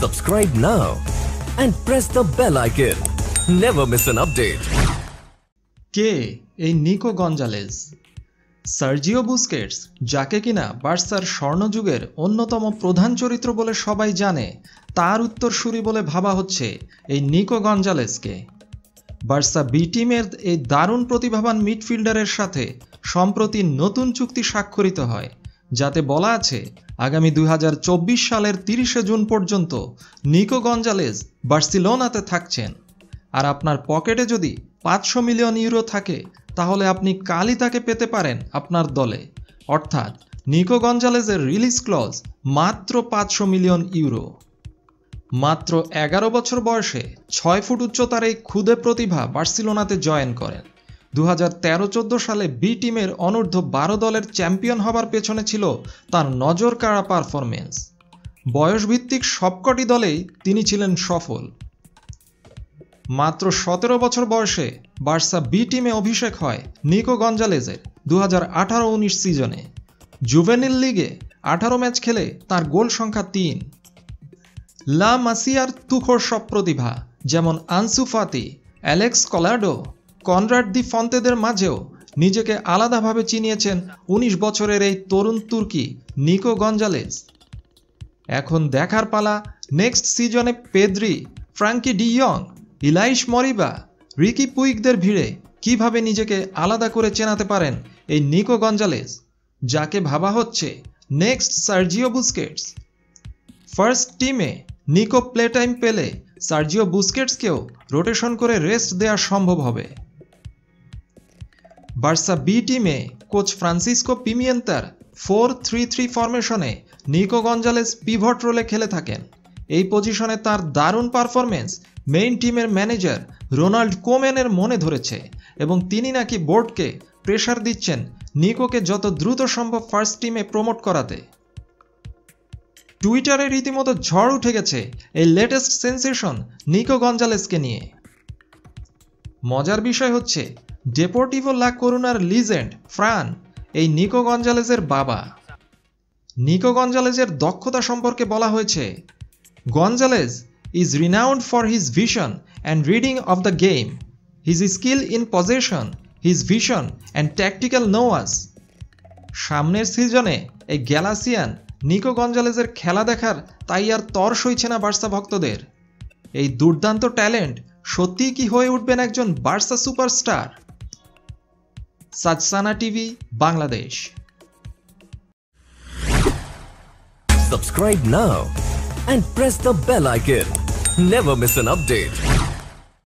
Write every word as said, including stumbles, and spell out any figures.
Subscribe now and press the bell icon. Never miss an update. K a Nico González. Sergio Busquets, যাকে কিনা বার্সার স্বর্ণযুগের অন্যতম প্রধান চরিত্র বলে সবাই জানে, তার উত্তরসূরি বলে ভাবা হচ্ছে এই নিকো গঞ্জালেসকে। বার্সা বি টিমের এই দারুণ প্রতিভাবান মিডফিল্ডারের সাথে সম্প্রতি নতুন চুক্তি স্বাক্ষরিত হয়, যাতে বলা আছে আগামী দুই হাজার চব্বিশ সালের তিরিশে জুন পর্যন্ত নিকো গঞ্জালেস বার্সেলোনাতে থাকছেন। আর আপনার পকেটে যদি পাঁচশো মিলিয়ন ইউরো থাকে, তাহলে আপনি কালই তাকে পেতে পারেন আপনার দলে। অর্থাৎ নিকো গঞ্জালেজের রিলিজ ক্লজ মাত্র পাঁচশো মিলিয়ন ইউরো। মাত্র এগারো বছর বয়সে ছয় ফুট উচ্চতার এই ক্ষুদে প্রতিভা বার্সেলোনাতে জয়েন করেন। দু হাজার তেরো চোদ্দ সালে বি টিমের অনূর্ধ্ব বারো দলের চ্যাম্পিয়ন হবার পেছনে ছিল তার নজর কাড়া পারফরমেন্স। বয়সভিত্তিক সবকটি দলেই তিনি ছিলেন সফল। মাত্র সতেরো বছর বয়সে বার্সা বি টিমে অভিষেক হয় নিকো গঞ্জালেজের দু হাজার আঠারো উনিশ সিজনে। জুভেনিল লিগে আঠারো ম্যাচ খেলে তার গোল সংখ্যা তিন। লা মাসিয়ার তুখোর সব প্রতিভা যেমন Ansu Fati, Alex Collado, Konrad de ফন্তেদের মাঝেও নিজেকে আলাদাভাবে চিনিয়েছেন উনিশ বছরের এই তরুণ তুর্কি নিকো গঞ্জালেজ। এখন দেখার পালা নেক্সট সিজনে পেদ্রি, ফ্রাঙ্কি ডি ইয়ং, ইলাইশ মরিবা, রিকি পুইকদের ভিড়ে কিভাবে নিজেকে আলাদা করে চেনাতে পারেন এই নিকো গঞ্জালেজ, যাকে ভাবা হচ্ছে নেক্সট সার্জিও বুস্কেটস। ফার্স্ট টিমে নিকো প্লে টাইম পেলে সার্জিও বুস্কেটসকেও রোটেশন করে রেস্ট দেওয়া সম্ভব হবে। বার্সা বি টিমে কোচ ফ্রান্সিসকো পিমিয়েন্তার ফোর থ্রি থ্রি ফরমেশনে নিকো গঞ্জালেজ পিভট রোলে খেলে থাকেন। এই পজিশনে তার দারুণ পারফরমেন্স মেইন টিমের ম্যানেজার রোনাল্ড কোম্যানের মনে ধরেছে, এবং তিনি নাকি বোর্ডকে প্রেশার দিচ্ছেন নিকোকে যত দ্রুত সম্ভব ফার্স্ট টিমে প্রমোট করাতে। টুইটারে রীতিমতো ঝড় উঠে গেছে এই লেটেস্ট সেন্সেশন নিকো গঞ্জালেসকে নিয়ে। মজার বিষয় হচ্ছে ডেপোর্টিভো লা করুণার লিজেন্ড ফ্রান এই নিকো গঞ্জালেজের বাবা। নিকো গঞ্জালেজের দক্ষতা সম্পর্কে বলা হয়েছে, Gonzalez is renowned for his vision and reading of the game, his skill in possession, his vision and tactical nous. সামনের সিজনে এই গ্যালাসিয়ান নিকো গঞ্জালেজের খেলা দেখার তাই আর তর সইছে না বার্সা ভক্তদের। এই দুর্দান্ত ট্যালেন্ট সত্যি কি হয়ে উঠবেন একজন বার্সা সুপারস্টার? সাজসানা TV Bangladesh. Subscribe now and press the bell icon. Never miss an update.